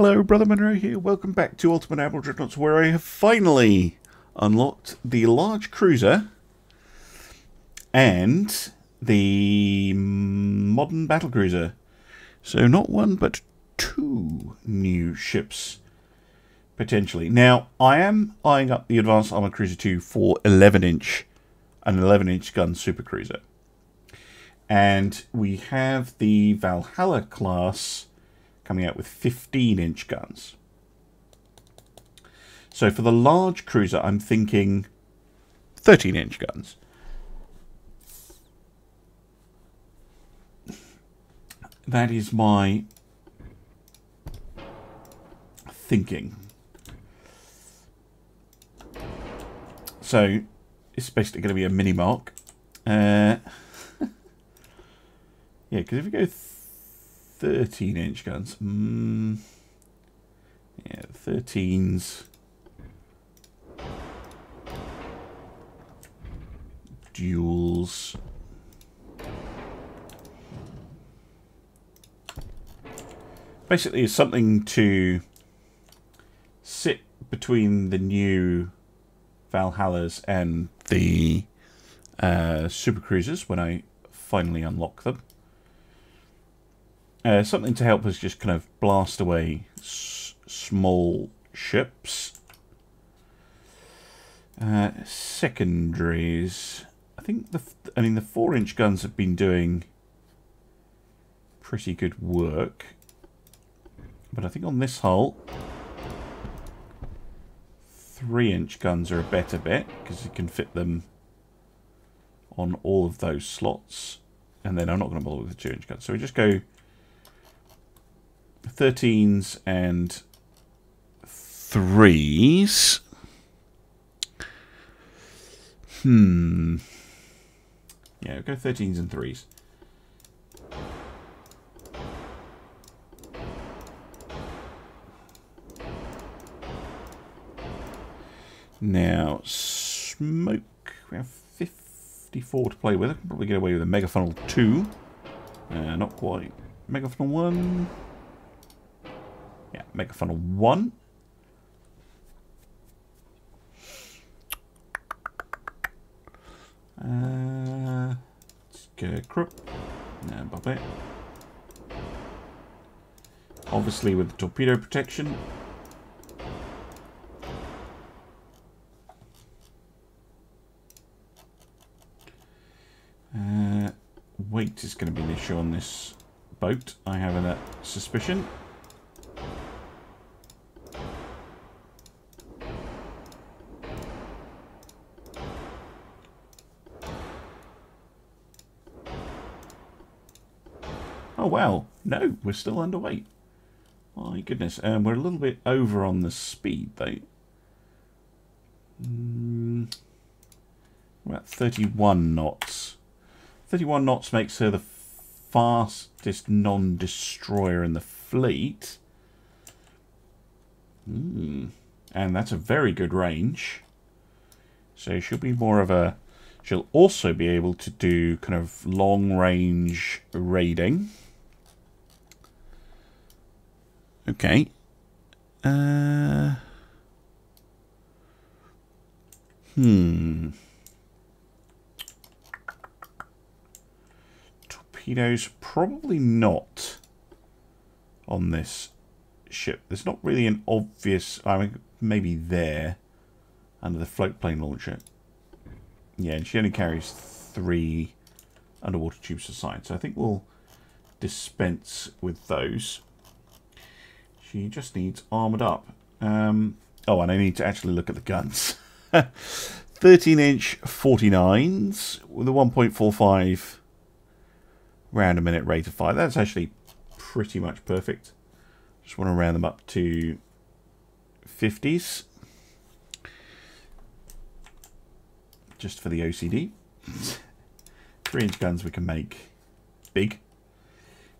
Hello, Brother Monroe here. Welcome back to Ultimate Admiral Dreadnoughts, where I have finally unlocked the large cruiser and the modern battle cruiser. So not one, but two new ships, potentially. Now, I am eyeing up the Advanced Armoured Cruiser 2 for 11-inch, an 11-inch gun super cruiser. And we have the Valhalla class coming out with 15-inch guns. So for the large cruiser, I'm thinking 13-inch guns. That is my thinking. So it's basically going to be a mini mark. Yeah, because if we go 13-inch guns, yeah, 13s duels. Basically, it's something to sit between the new Valhallas and the super cruisers when I finally unlock them. Something to help us just kind of blast away small ships. Secondaries. I think the 4-inch guns have been doing pretty good work, but I think on this hull, 3-inch guns are a better bet because you can fit them on all of those slots. And then I'm not going to bother with the 2-inch guns, so we just go 13s and 3s. Yeah, we'll go 13s and 3s. Now, smoke. We have 54 to play with. I can probably get away with a mega funnel 2. Not quite. Mega funnel 1. Yeah, mega funnel 1. Let's go crop. No, bop it. Obviously with the torpedo protection. Weight is going to be an issue on this boat, I have a suspicion. Oh, wow. No, we're still underweight. My goodness. We're a little bit over on the speed, though. About 31 knots. 31 knots makes her the fastest non-destroyer in the fleet. And that's a very good range. So she'll be more of a... She'll also be able to do kind of long-range raiding. Okay. Torpedoes, probably not on this ship. There's not really an obvious... I mean, maybe there, under the float plane launcher. Yeah, and she only carries 3 underwater tubes aside, so I think we'll dispense with those. She just needs armoured up. Oh, and I need to actually look at the guns. 13-inch 49s with a 1.45 round a minute rate of fire. That's actually pretty much perfect. Just want to round them up to 50s. Just for the OCD. 3-inch guns we can make big.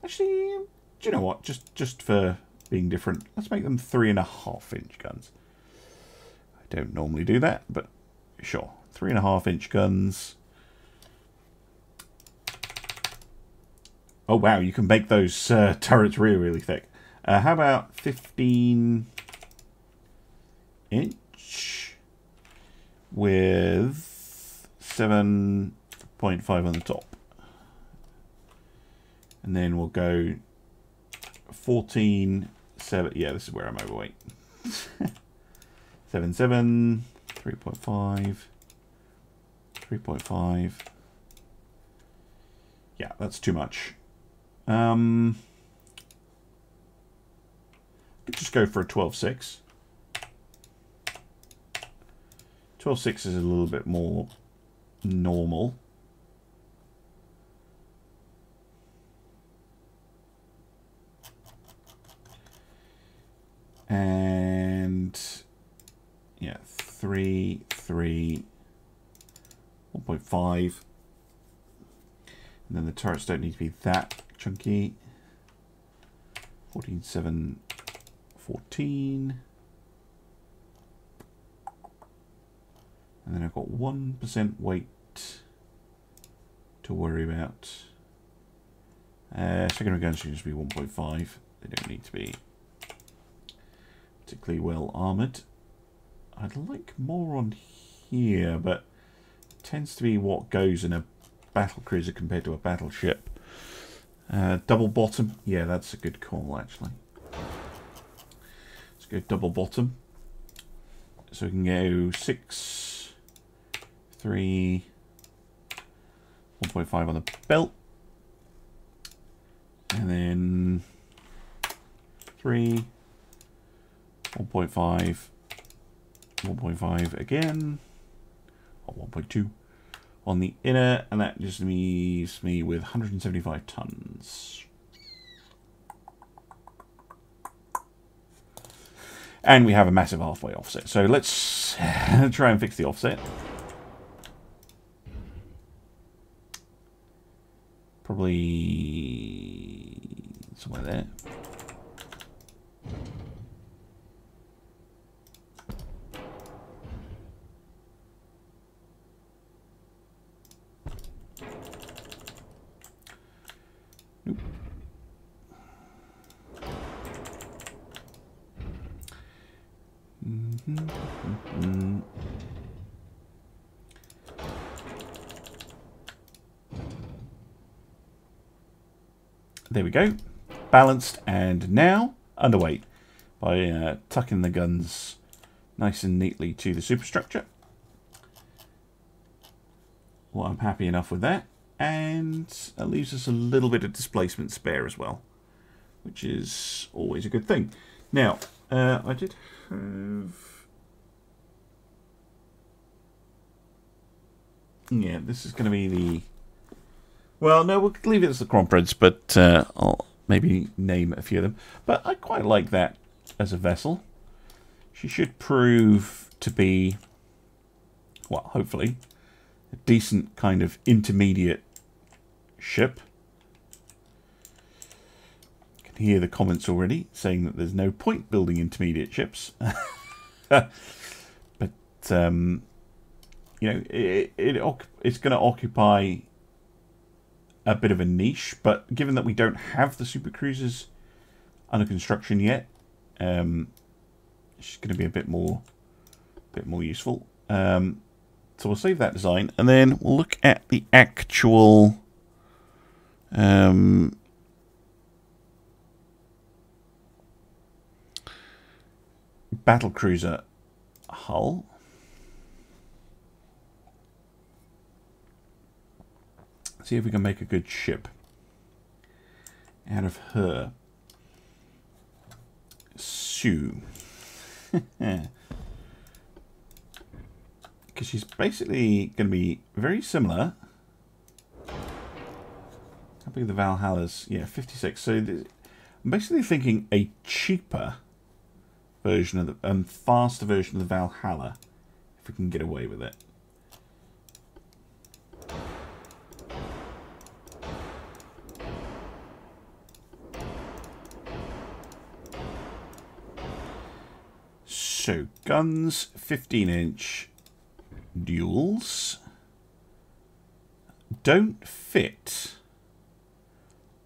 Actually, do you know what? Just for being different, let's make them 3.5-inch guns. I don't normally do that, but sure. 3.5-inch guns. Oh, wow, you can make those turrets really, really thick. How about 15-inch with 7.5 on the top? And then we'll go 14, 7. Yeah, this is where I'm overweight. 7, 7, 3.5, 3.5. Yeah, that's too much. Could just go for a 12-6. 12-6 is a little bit more normal. And yeah, 3, 3, 1.5. And then the turrets don't need to be that chunky. 14, 7, 14. And then I've got 1% weight to worry about. Secondary guns should just be 1.5. They don't need to be particularly well armoured. I'd like more on here, but it tends to be what goes in a battle cruiser compared to a battleship. Double bottom, yeah, that's a good call actually. Let's go double bottom. So we can go 6, 3, 1.5 on the belt, and then 3. 1.5, 1.5 again, or 1.2 on the inner, and that just leaves me with 175 tons. And we have a massive halfway offset, so let's try and fix the offset. Probably somewhere there. There we go, balanced and now underweight by tucking the guns nice and neatly to the superstructure. Well, I'm happy enough with that, and that leaves us a little bit of displacement spare as well, which is always a good thing. Now, I did have... yeah, this is going to be the... well, no, we'll leave it as the Crompreds, but I'll maybe name a few of them. But I quite like that as a vessel. She should prove to be, well, hopefully, a decent kind of intermediate ship. I can hear the comments already saying that there's no point building intermediate ships. But, you know, it's going to occupy a bit of a niche, but given that we don't have the super cruisers under construction yet, it's going to be a bit more useful. So we'll save that design, and then we'll look at the actual battlecruiser hull. See if we can make a good ship out of her. Sue. Because she's basically going to be very similar. How big are the Valhallas? Yeah, 56. So I'm basically thinking a cheaper version of the faster version of the Valhalla, if we can get away with it. So guns, 15-inch duels don't fit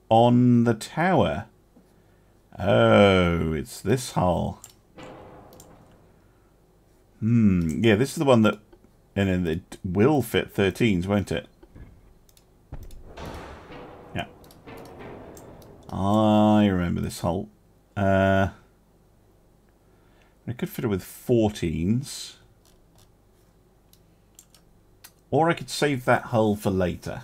on the tower. Oh, it's this hull. Yeah, this is the one that... And then it will fit 13s, won't it? Yeah. I remember this hull. I could fit it with 14s. Or I could save that hull for later.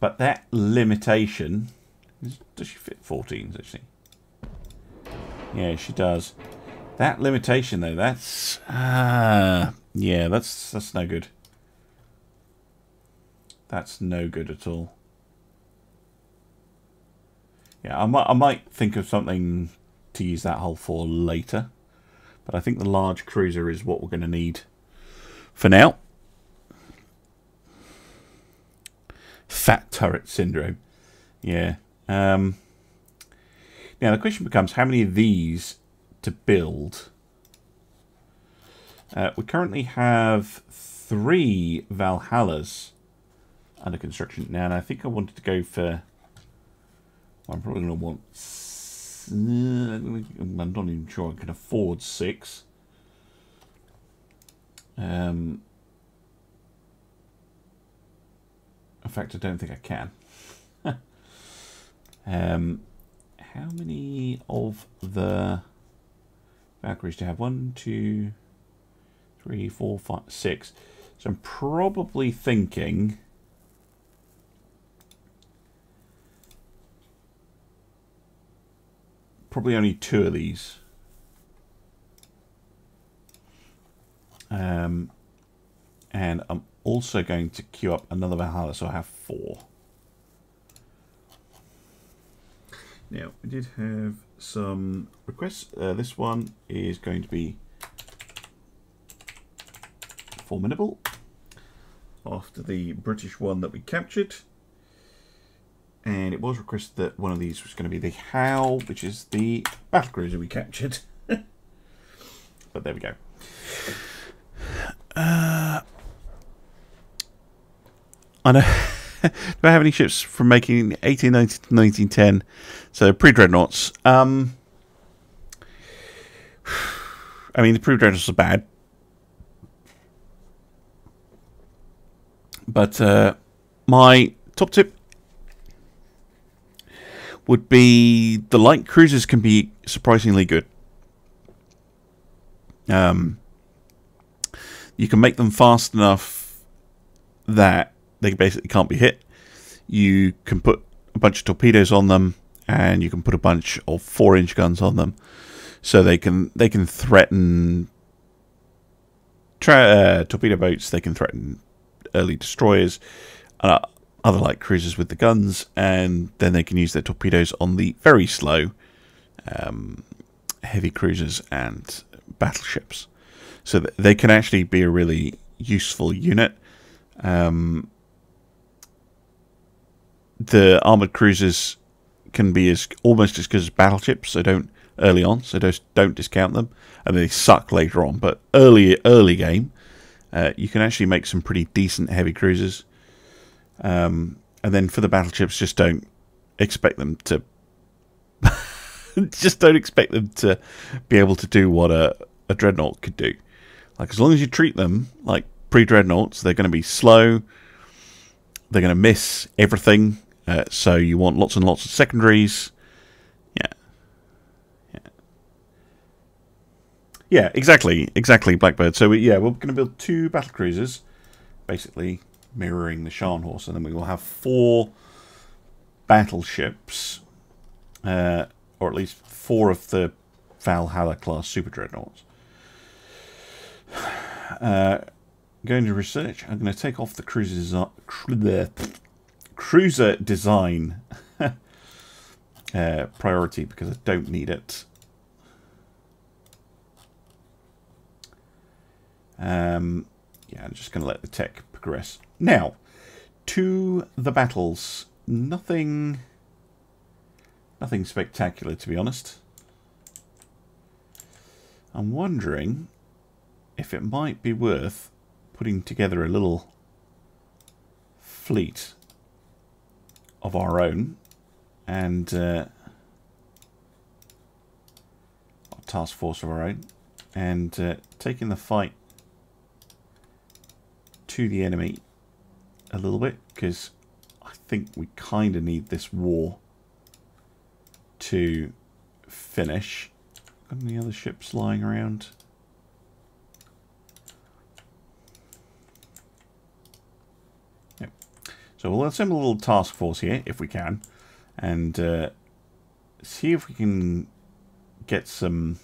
But that limitation... Does she fit 14s, actually? Yeah, she does. That limitation, though, that's... yeah, that's no good. That's no good at all. Yeah, I might think of something to use that hull for later. But I think the large cruiser is what we're going to need for now. Fat turret syndrome. Yeah. Now, the question becomes how many of these to build. We currently have 3 Valhallas under construction now, and I think I wanted to go for... Well, I'm probably going to want... I'm not even sure I can afford 6. In fact, I don't think I can. How many of the Valkyries do I have? 1, 2, 3, 4, 5, 6. So I'm probably thinking probably only 2 of these. And I'm also going to queue up another Valhalla, so I have 4. Now, we did have some requests. This one is going to be formidable after the British one that we captured. And it was requested that one of these was going to be the Howl, which is the battle cruiser we captured. But there we go. I know. Do I have any ships from making 1890 to 1910? So pre-dreadnoughts. I mean, the pre-dreadnoughts are bad, but my top tip would be the light cruisers can be surprisingly good. You can make them fast enough that they basically can't be hit. You can put a bunch of torpedoes on them, and you can put a bunch of 4-inch guns on them, so they can threaten torpedo boats. They can threaten early destroyers, other light cruisers with the guns, and then they can use their torpedoes on the very slow heavy cruisers and battleships. So they can actually be a really useful unit. The armoured cruisers can be almost as good as battleships, so don't early on, so don't discount them. And they suck later on, but early game, you can actually make some pretty decent heavy cruisers. And then for the battleships, just don't expect them to be able to do what a dreadnought could do. Like, as long as you treat them like pre-dreadnoughts, they're going to be slow. They're going to miss everything, so you want lots and lots of secondaries. Yeah, exactly, Blackbird. So we're going to build 2 battle cruisers, basically mirroring the Sharnhorst, and then we will have 4 battleships, or at least 4 of the Valhalla class super dreadnoughts. Going to research. I'm going to take off the cruiser design priority because I don't need it. Yeah, I'm just going to let the tech progress. Now, to the battles. Nothing spectacular, to be honest. I'm wondering if it might be worth putting together a little fleet of our own, and a task force of our own, and taking the fight to the enemy a little bit, because I think we kind of need this war to finish. Got any other ships lying around? Yep. So we'll assemble a little task force here, if we can, and see if we can get some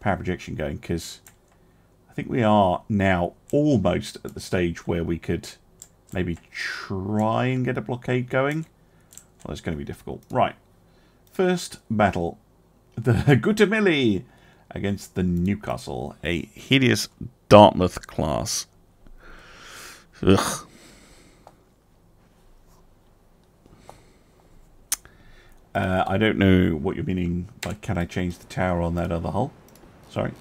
power projection going, because I think we are now almost at the stage where we could maybe try and get a blockade going. Well, it's going to be difficult. Right. First battle. The Gutamili against the Newcastle. A hideous Dartmouth class. Ugh. I don't know what you're meaning by can I change the tower on that other hull? Sorry.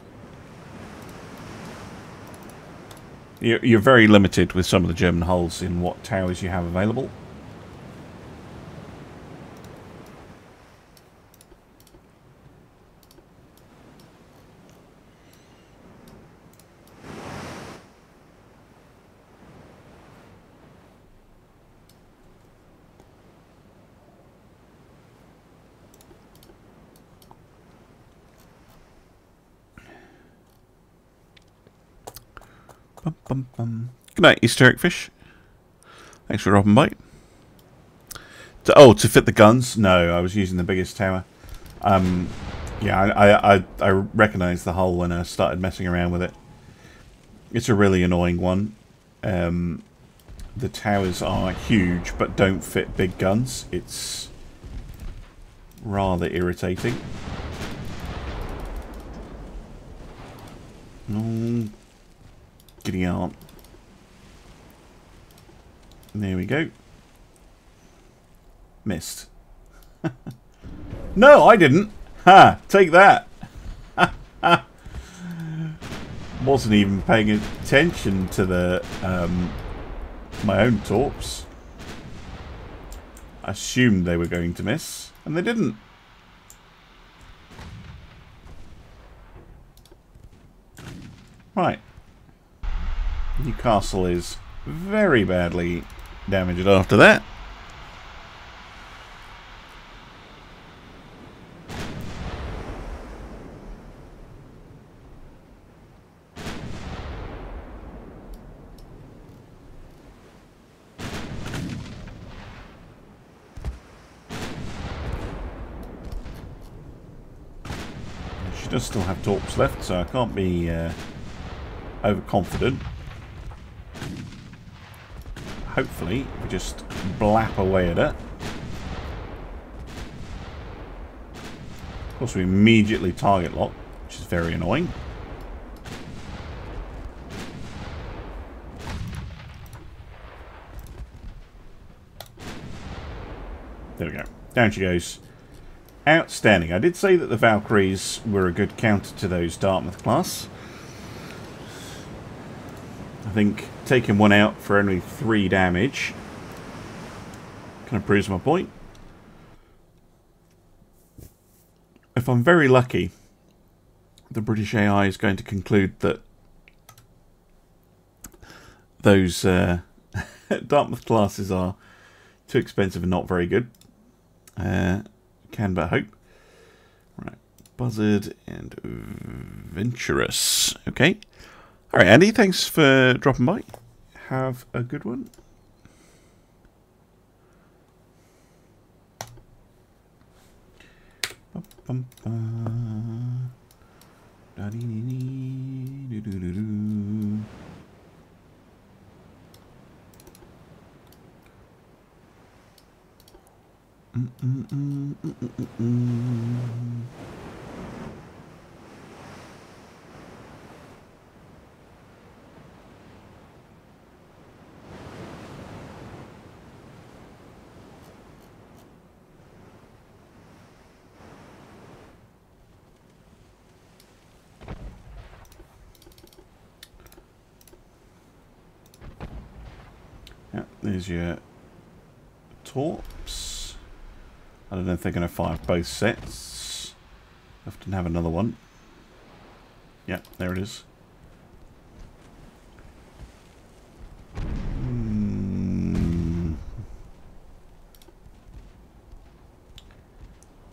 You're very limited with some of the German hulls in what towers you have available. Good night, Easter Eggfish. Thanks for dropping by. Oh, to fit the guns? No, I was using the biggest tower. Yeah, I recognised the hull when I started messing around with it. It's a really annoying one. The towers are huge, but don't fit big guns. It's rather irritating. Giddy aunt. There we go. Missed. No, I didn't. Ha! Take that. Wasn't even paying attention to the my own torps. I assumed they were going to miss, and they didn't. Right. Newcastle is very badly damaged after that. She does still have torps left, so I can't be overconfident. Hopefully, we just blap away at it. Of course, we immediately target lock, which is very annoying. There we go. Down she goes. Outstanding. I did say that the Valkyries were a good counter to those Dartmouth class. I think taking one out for only 3 damage kind of proves my point. If I'm very lucky, the British AI is going to conclude that those Dartmouth classes are too expensive and not very good. Can but hope. Right, Buzzard and Venturous. Okay. Alright, Andy, thanks for dropping by. Have a good one. There's your torps. I don't know if they're going to fire both sets. Often have another one. Yeah, there it is.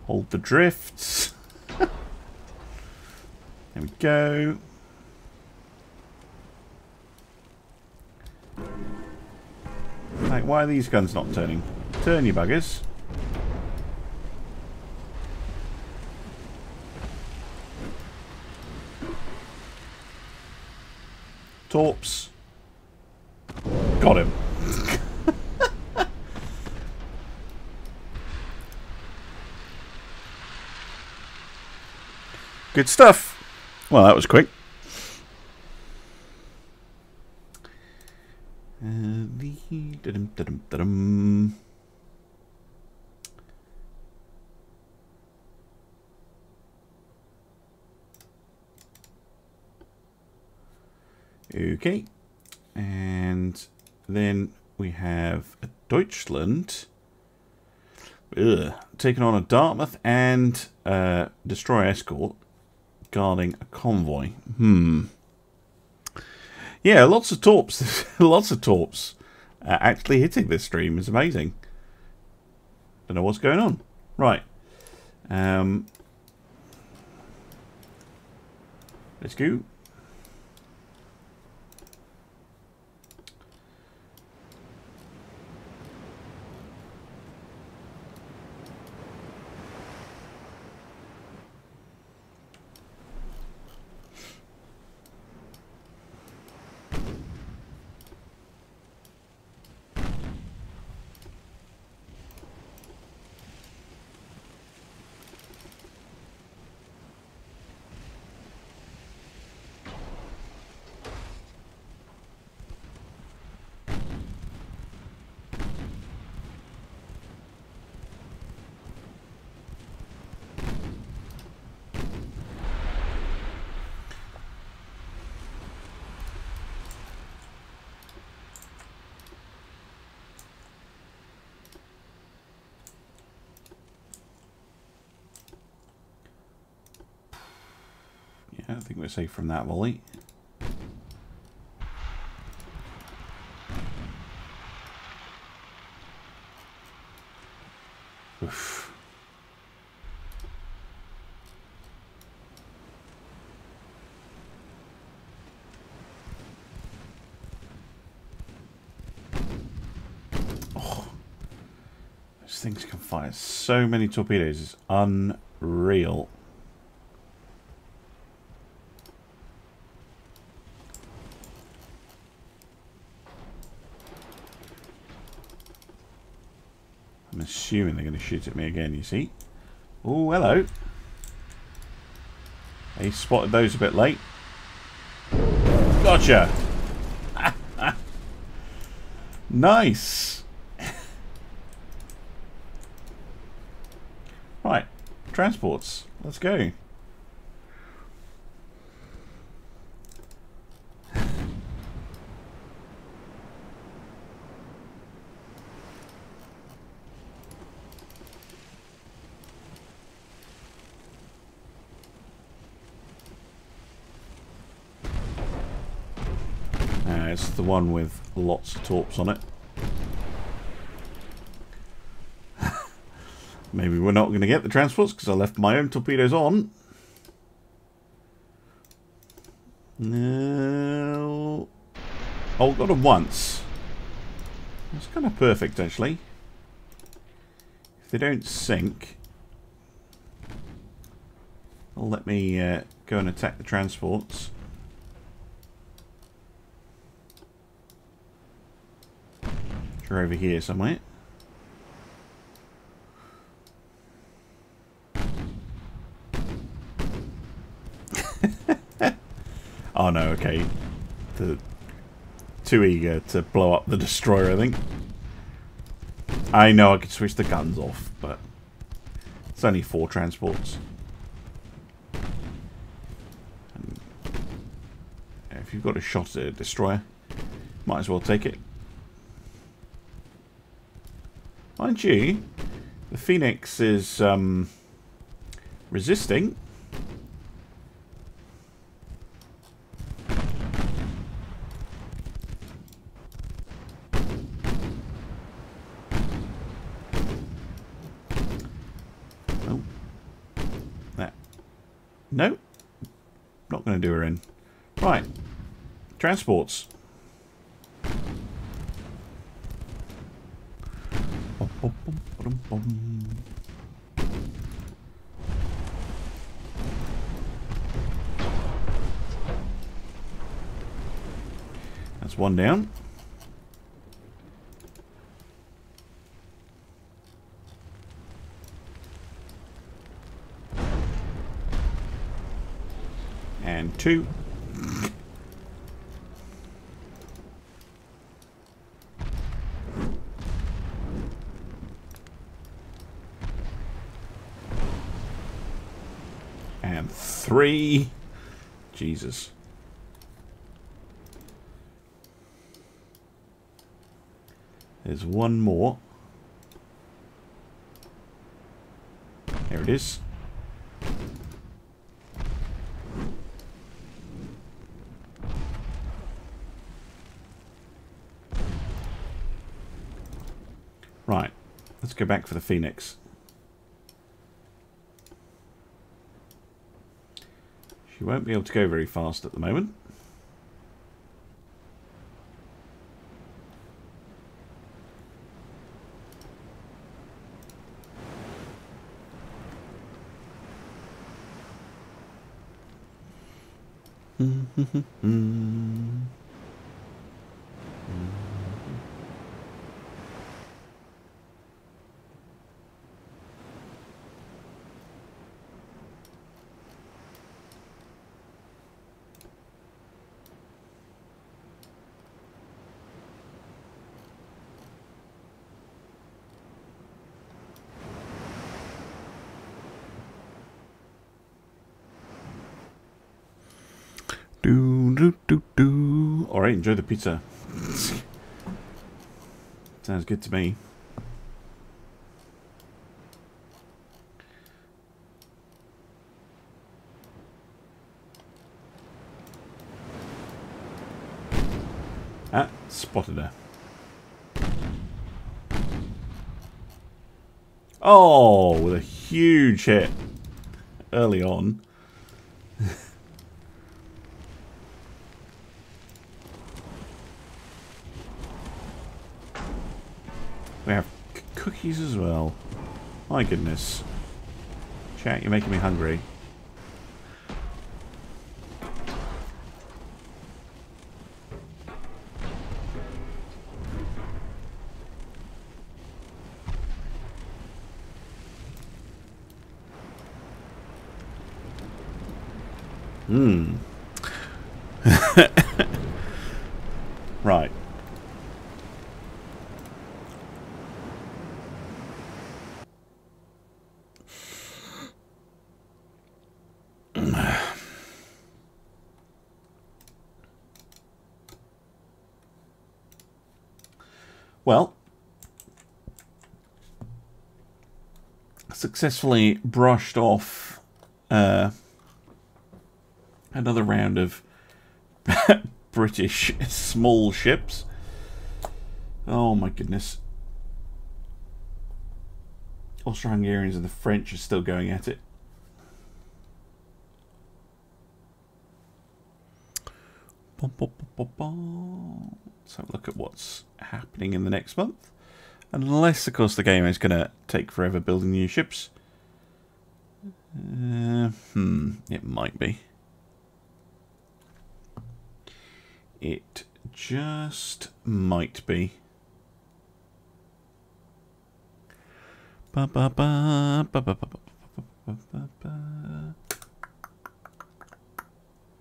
Hold the drifts. There we go. Like, why are these guns not turning? Turn, you buggers. Torps. Got him. Good stuff. Well, that was quick. Okay, and then we have a Deutschland taking on a Dartmouth and destroyer escort guarding a convoy. Yeah, lots of torps. Lots of torps actually hitting this stream is amazing. Don't know what's going on. Right, let's go. I don't think we're safe from that volley. Oof. Oh, those things can fire so many torpedoes. It's unreal. Assuming they're going to shoot at me again, you see. Oh, hello. They spotted those a bit late. Gotcha. Nice. Right, transports. Let's go. The one with lots of torps on it. Maybe we're not going to get the transports because I left my own torpedoes on. No. Oh, got them once. That's kind of perfect, actually. If they don't sink, they'll let me go and attack the transports. They're over here somewhere. Oh no, okay. Too eager to blow up the destroyer, I think. I know I could switch the guns off, but it's only 4 transports. And if you've got a shot at a destroyer, might as well take it. Mind you, the Phoenix is resisting. Oh. There. No. Not going to do her in. Right. Transports. That's one down. And two. And three. Jesus. There's one more. There it is. Right. Let's go back for the Phoenix. You won't be able to go very fast at the moment. Alright, enjoy the pizza. Sounds good to me. Ah, spotted her. Oh, with a huge hit early on. We have cookies as well. My goodness. Chat, you're making me hungry. Mmm. Right. Well, successfully brushed off another round of British small ships. Oh my goodness. Austro-Hungarians and the French are still going at it. Let's have a look at what's happening in the next month. Unless, of course, the game is going to take forever building new ships. It might be. It just might be.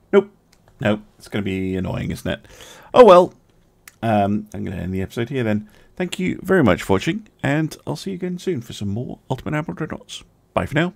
Nope. Nope. It's going to be annoying, isn't it? Oh, well. I'm going to end the episode here then. Thank you very much for watching, and I'll see you again soon for some more Ultimate Admiral Dreadnoughts. Bye for now.